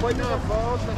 Foi na volta,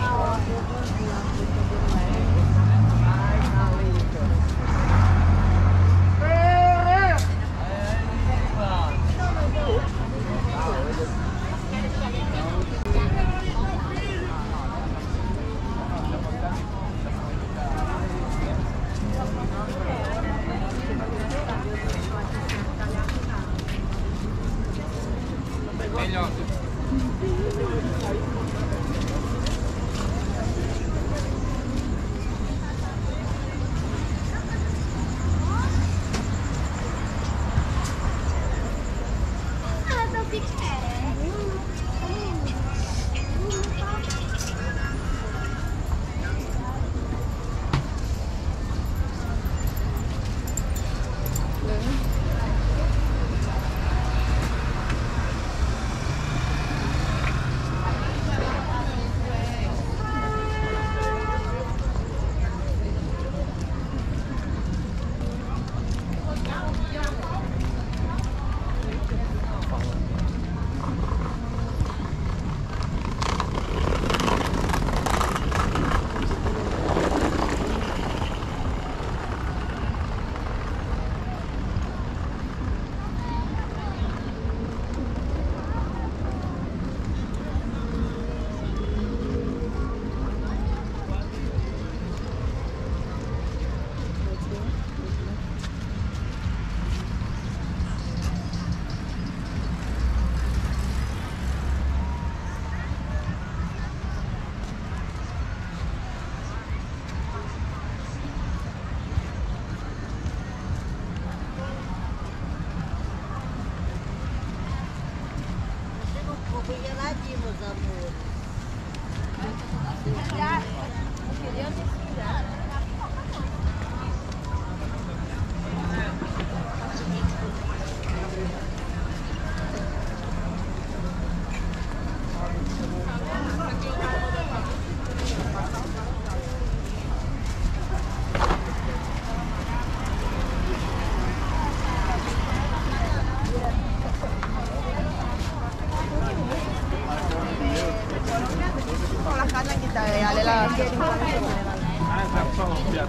Não,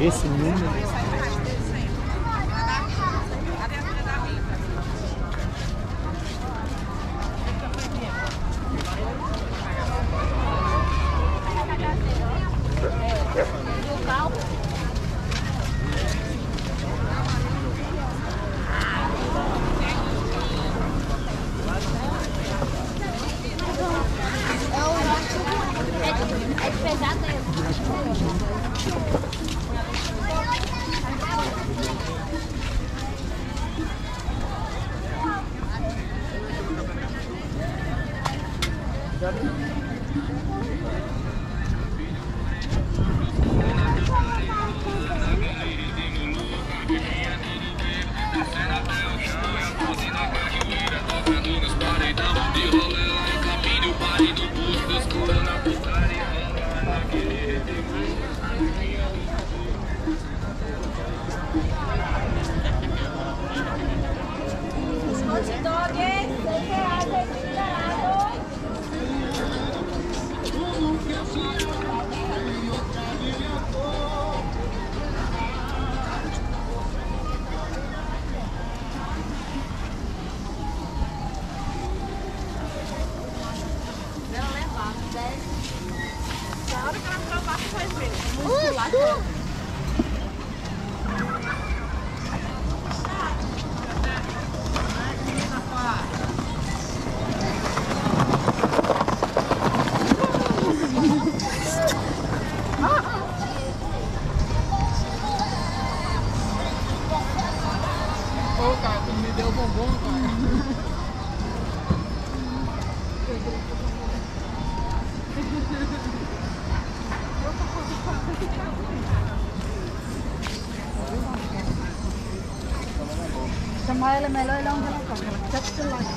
esse número ela é melhor e não vai ficar, ela está descolada.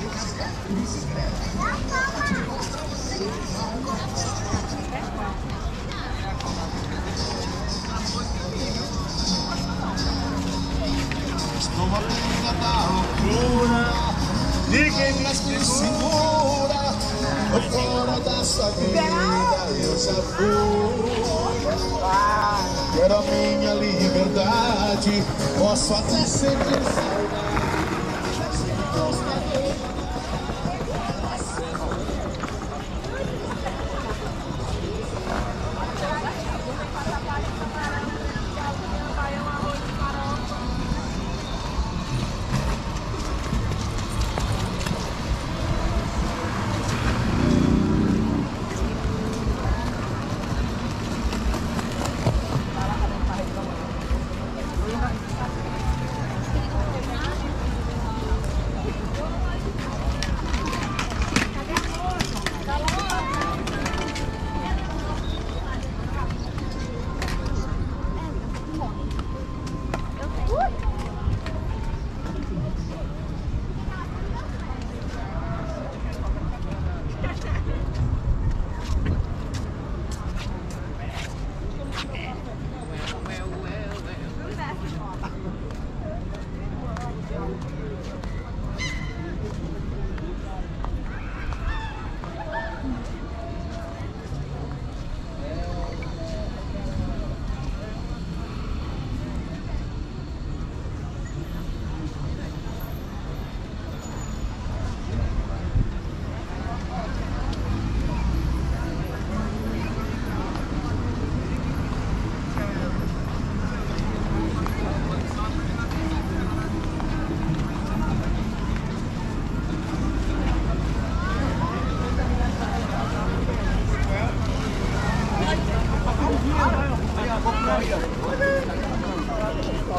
Não vale nada da loucura, ninguém mais me segura. Tô fora da sua vida, eu já fui. Quero a minha liberdade, posso até sentir saudade.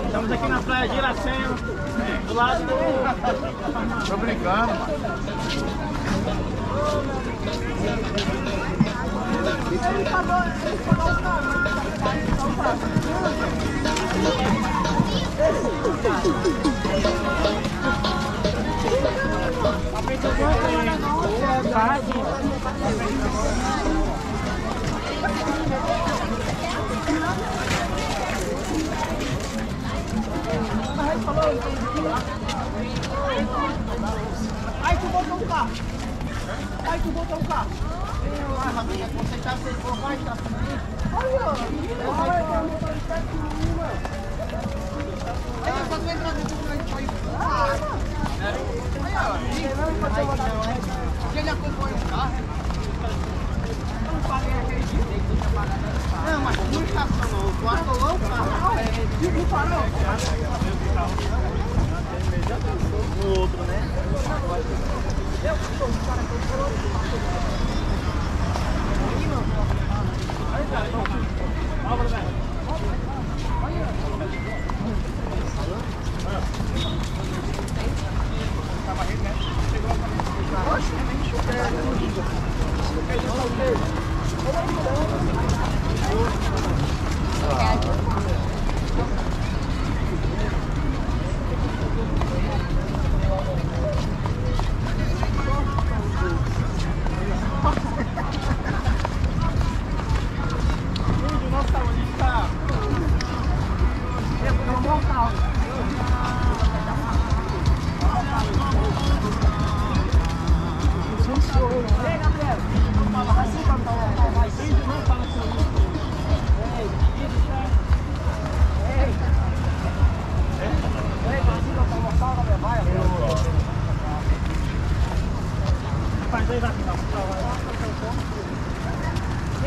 Estamos aqui na praia Giracema, do lado do... Tô brincando, mano. Ele acompanha o carro. Eu não paguei aquele direito que tinha pagado. Não, mas não estacionou. Tu atolou o carro. Não parou. Já pensou no outro, né? Eu sou o cara que eu falou. Aqui não. Olha o cara. Olha o cara.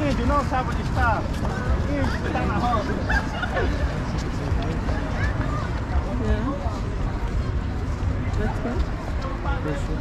Índio, não sabe onde está. Índio, está na roda. Pelo menos eu consigo.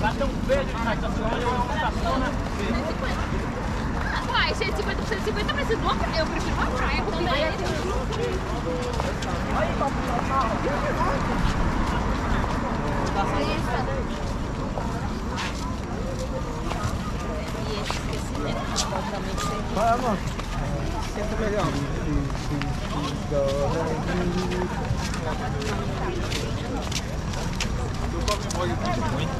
Bateu um verde na estação, 150 por 150, mas eu prefiro uma praia com vida. Aí, papo de carro. E esse esquecimento completamente sem vida. Vai, amor. Senta melhor. Eu toco de molho aqui de muito.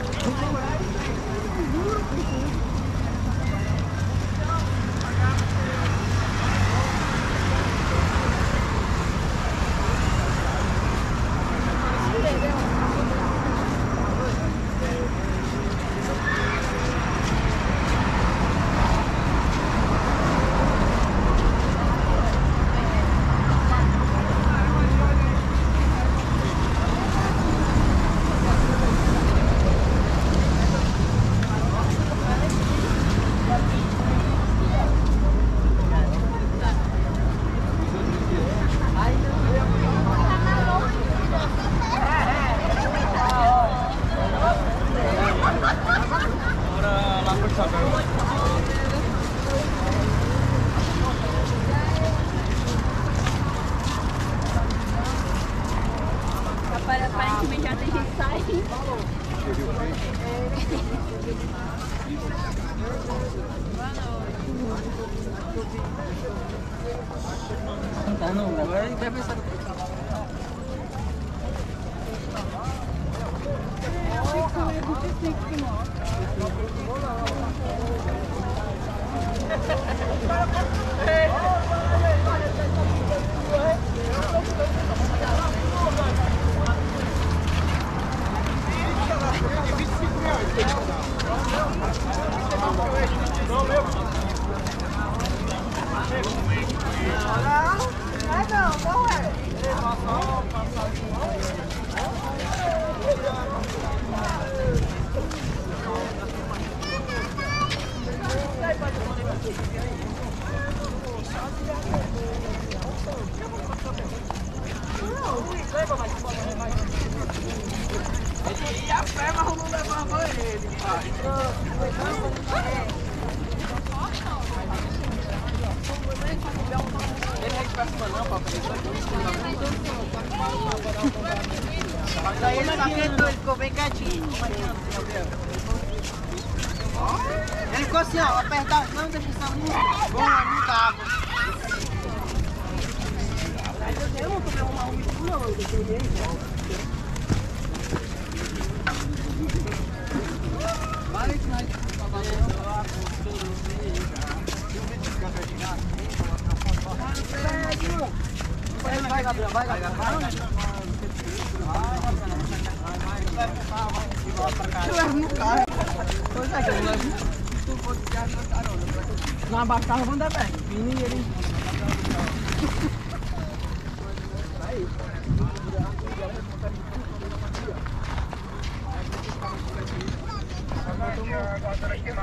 Aparentemente já tem gente saindo. Tá não, agora a gente vai pensar. Ele ficou assim, ó, apertar as mãos, deixa essa mão, muita água. Eu não tomei uma unha por não, eu peguei. Para de nós trabalhando lá com todo mundo. Vai, Gabriel, vai, Gabriel. Vai, pois é, que nós não podemos ficar na carona. Não abastava, vamos dar bem. Mineiro, hein? Aí. Deu uma foto de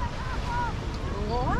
Boa!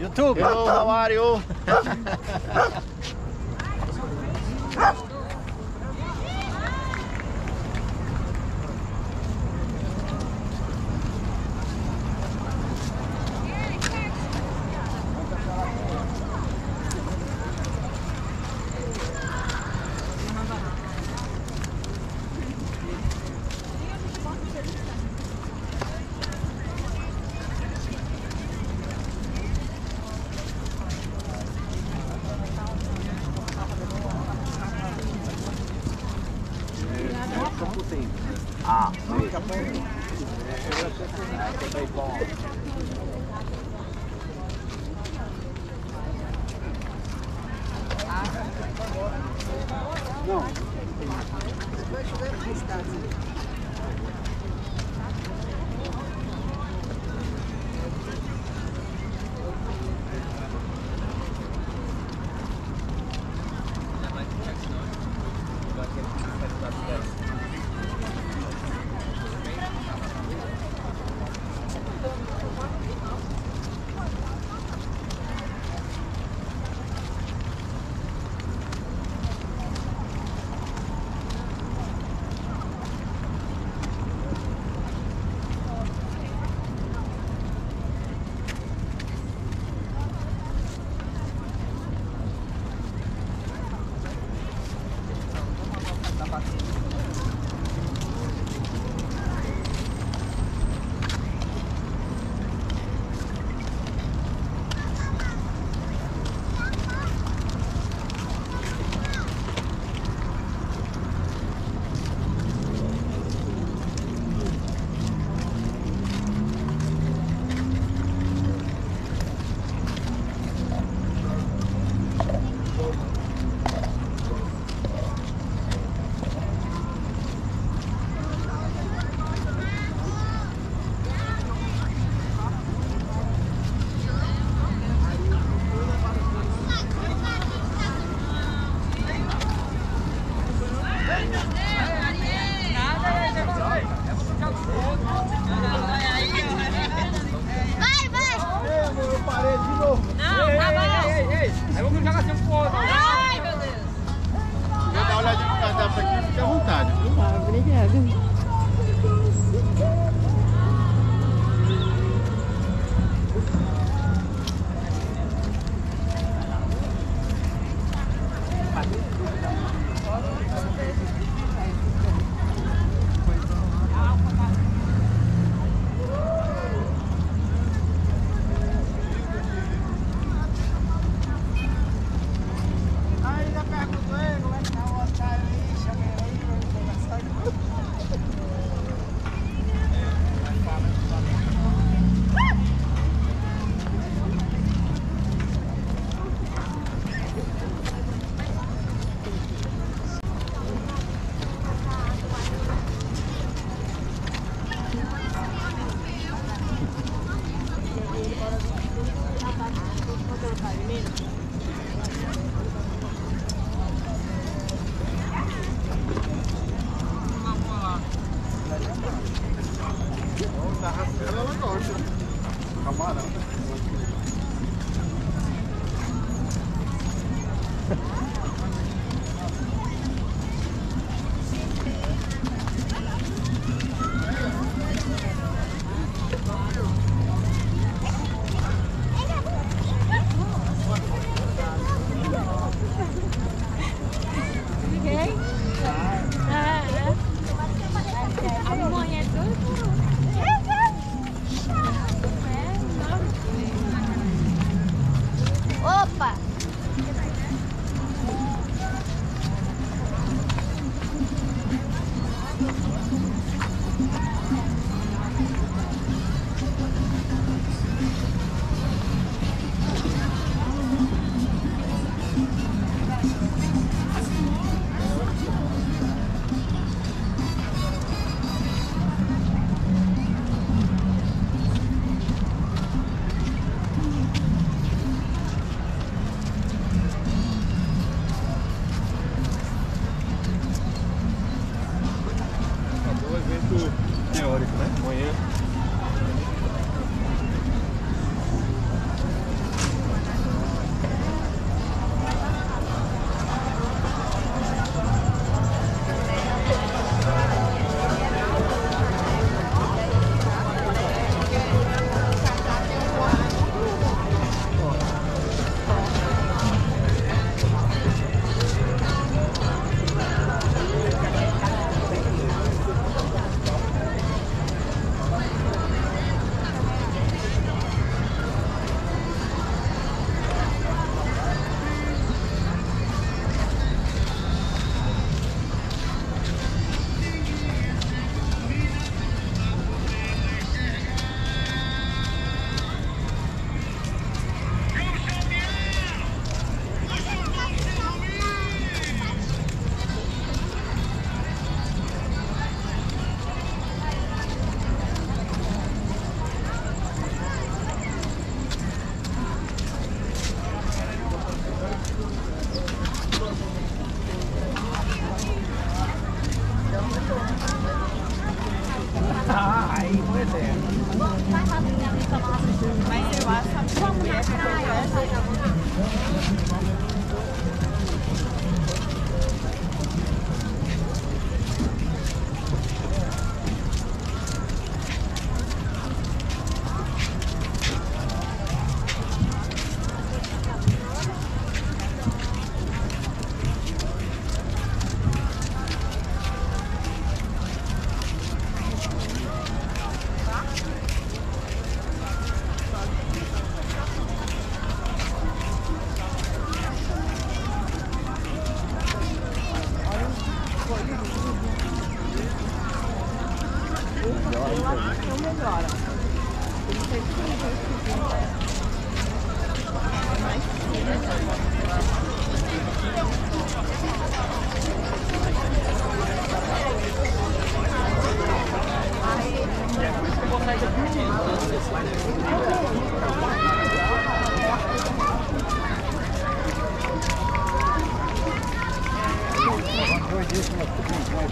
YouTube. Hello, how are you? Vai, vai! Ei, meu, eu parei de novo. Não, ei, tá bom. Ei. Aí vamos jogar seu porra. Ai, meu Deus. Quer dar uma olhadinha no cardápio aqui? Fique à vontade, viu? Ah, obrigada. Dois dias que nós ficamos mais.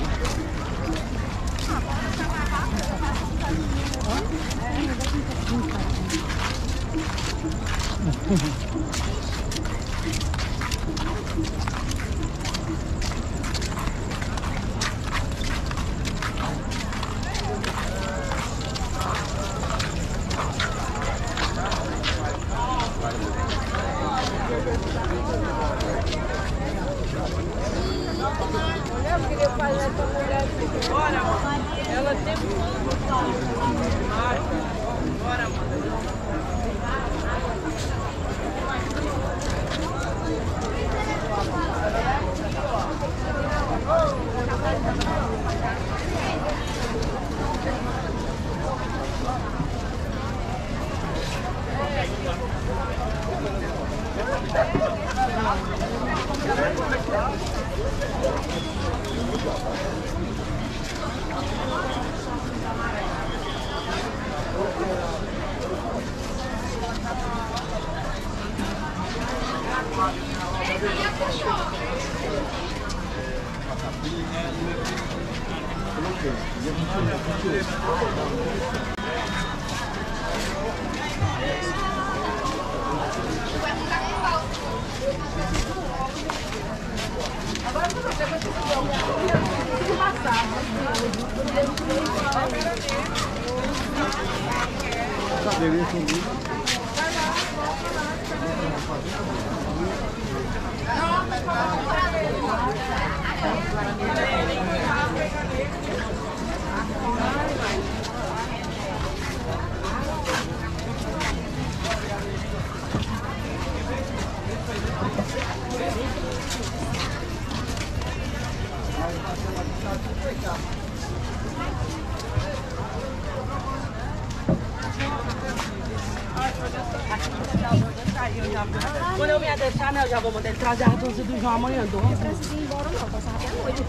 Quando eu me adentrar, né, eu já vou mandar ele trazer a dança do João amanhã. Não precisa ir embora não, passar até a noite.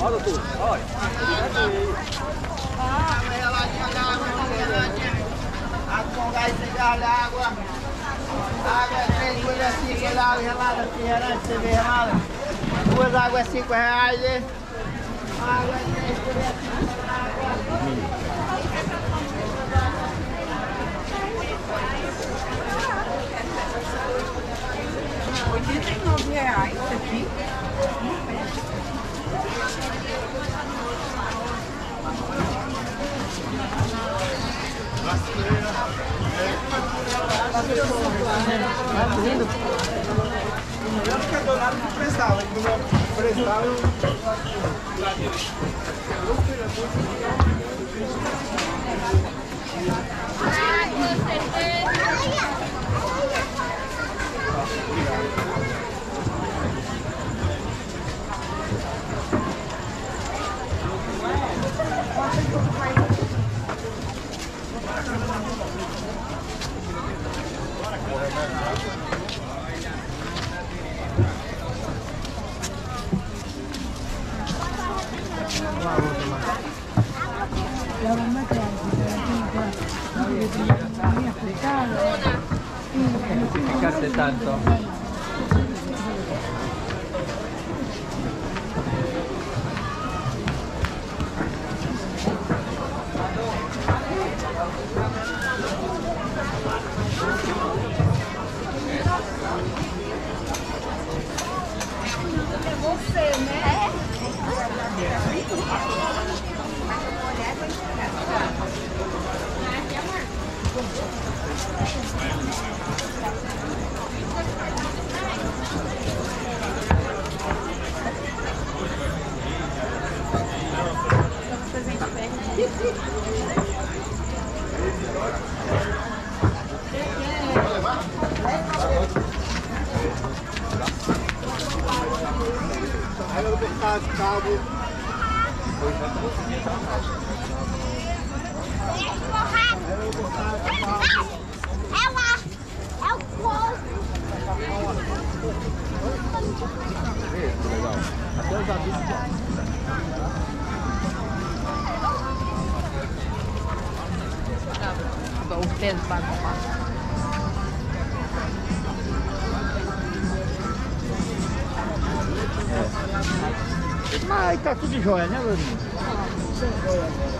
Ó, doutor, olha. Água, 3 coisas assim, aquele água gelada, refrigerante, cerveja gelada. 2 águas, 5 reais. Água, 3 coisas assim. R$89 isso aqui. Tá lindo. Melhor ficar do lado do prestal, hein? O prestal é ai, com certeza. Tanto Mas tá tudo jóia, né, Lourinho? Tá, tudo jóia.